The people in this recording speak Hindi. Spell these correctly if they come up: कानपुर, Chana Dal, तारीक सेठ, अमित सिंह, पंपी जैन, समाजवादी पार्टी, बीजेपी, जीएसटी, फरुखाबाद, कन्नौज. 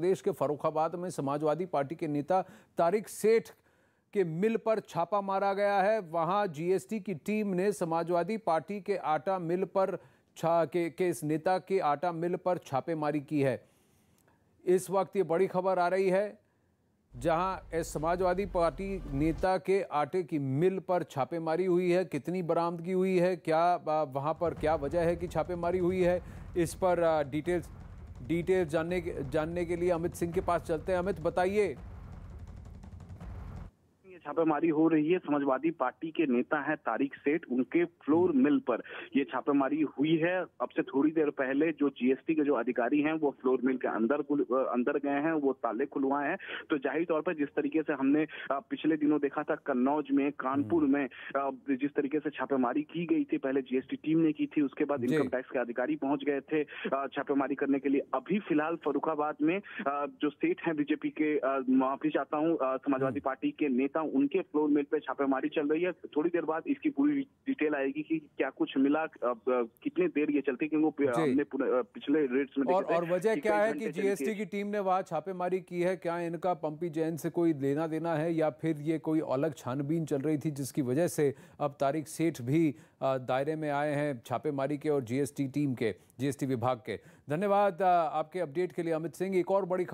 प्रदेश के फरुखाबाद में समाजवादी पार्टी के नेता तारीक सेठ के मिल पर छापा मारा गया है। वहां जीएसटी की टीम ने समाजवादी पार्टी के आटा मिल पर इस नेता के आटा मिल पर छापेमारी की है। इस वक्त ये बड़ी खबर आ रही है, जहां समाजवादी पार्टी नेता के आटे की मिल पर छापेमारी हुई है। कितनी बरामदगी हुई है, क्या वहां पर क्या वजह है कि छापेमारी हुई है, इस पर डिटेल्स जानने के लिए अमित सिंह के पास चलते हैं। अमित, बताइए। छापेमारी हो रही है। समाजवादी पार्टी के नेता हैं तारीक सेठ, उनके फ्लोर मिल पर ये छापेमारी हुई है। अब से थोड़ी देर पहले जो जीएसटी के जो अधिकारी हैं वो फ्लोर मिल के अंदर गए हैं, वो ताले खुलवाए हैं। तो जाहिर तौर पर जिस तरीके से हमने पिछले दिनों देखा था कन्नौज में, कानपुर में जिस तरीके से छापेमारी की गई थी, पहले जीएसटी टीम ने की थी, उसके बाद इनकम टैक्स के अधिकारी पहुंच गए थे छापेमारी करने के लिए। अभी फिलहाल फरुखाबाद में जो सेठ है बीजेपी के, माफी चाहता हूँ, समाजवादी पार्टी के नेता, उनके फ्लोर मिल पे छापेमारी चल रही है। थोड़ी देर बाद इसकी पूरी डिटेल आएगी कि क्या कुछ मिला, कितने देर ये चलती, क्योंकि हमने पिछले रेट्स में और वजह क्या है कि जीएसटी की टीम ने वहां छापेमारी की है। क्या इनका पंपी जैन से कोई लेना देना है, या फिर ये कोई अलग छानबीन चल रही थी जिसकी वजह से अब तारीक सेठ भी दायरे में आए हैं छापेमारी के और जीएसटी टीम के, जीएसटी विभाग के। धन्यवाद आपके अपडेट के लिए अमित सिंह। एक और बड़ी